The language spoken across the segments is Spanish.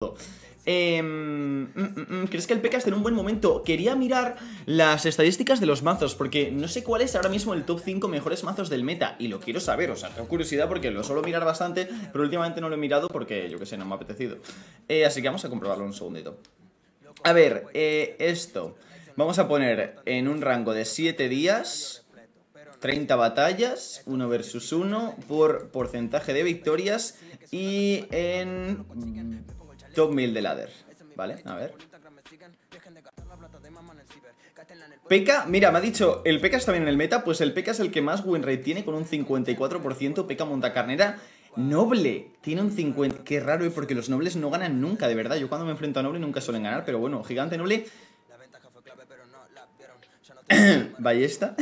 ¿Crees que el P.E.K.K.A. está en un buen momento? Quería mirar las estadísticas de los mazos, porque no sé cuál es ahora mismo el top 5 mejores mazos del meta, y lo quiero saber, o sea, tengo curiosidad porque lo suelo mirar bastante, pero últimamente no lo he mirado porque, yo que sé, no me ha apetecido. Así que vamos a comprobarlo un segundito. A ver, esto vamos a poner en un rango de 7 días, 30 batallas, 1 versus 1, por porcentaje de victorias, y en top 1000 de ladder, ¿vale? A ver. P.E.K.K.A., mira, me ha dicho, el P.E.K.K.A. está bien en el meta, pues el P.E.K.K.A. es el que más win rate tiene con un 54%, P.E.K.K.A. Montacarnera Noble tiene un 50%, qué raro, porque los nobles no ganan nunca, de verdad, yo cuando me enfrento a noble nunca suelen ganar, pero bueno, Gigante Noble. Ballesta.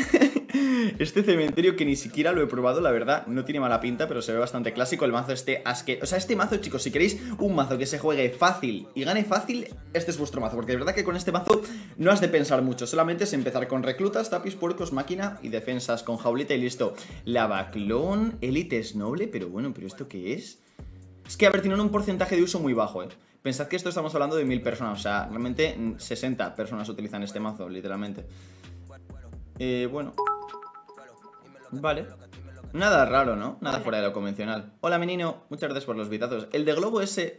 Este cementerio que ni siquiera lo he probado, la verdad, no tiene mala pinta, pero se ve bastante clásico. El mazo este asqueroso. O sea, este mazo, chicos, si queréis un mazo que se juegue fácil y gane fácil, este es vuestro mazo, porque de verdad que con este mazo no has de pensar mucho, solamente es empezar con reclutas, tapis, puercos, máquina y defensas con jaulita y listo. Lavaclón, élite es noble, pero bueno, ¿pero esto qué es? Es que, a ver, tienen un porcentaje de uso muy bajo, Pensad que esto estamos hablando de 1000 personas, o sea, realmente 60 personas utilizan este mazo, literalmente. Bueno. Vale. Nada raro, ¿no? Nada fuera de lo convencional. Hola, menino. Muchas gracias por los vitazos. El de globo este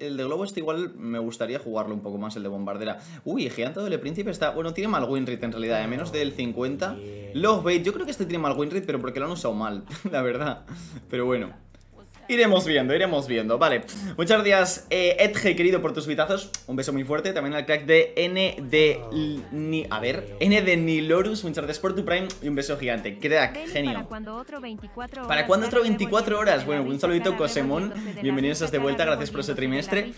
igual me gustaría jugarlo un poco más, el de bombardera. Uy, Gigante Doble Príncipe está... Bueno, tiene mal win rate en realidad, de menos del 50. Logbait, yo creo que este tiene mal win rate, pero porque lo han usado mal, la verdad. Pero bueno. Iremos viendo, vale. Muchas gracias, Edge, querido, por tus vitazos. Un beso muy fuerte, también al crack de N de Nilorus. Muchas gracias por tu prime y un beso gigante, crack, genio. ¿Para cuándo otro 24 horas? Bueno, un saludito, Cosemón. Bienvenidos de vuelta, gracias por ese trimestre.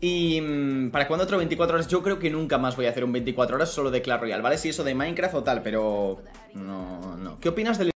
Y ¿para cuándo otro 24 horas? Yo creo que nunca más voy a hacer un 24 horas solo de Clash Royale, ¿vale? Si eso de Minecraft o tal, pero... No, no. ¿Qué opinas del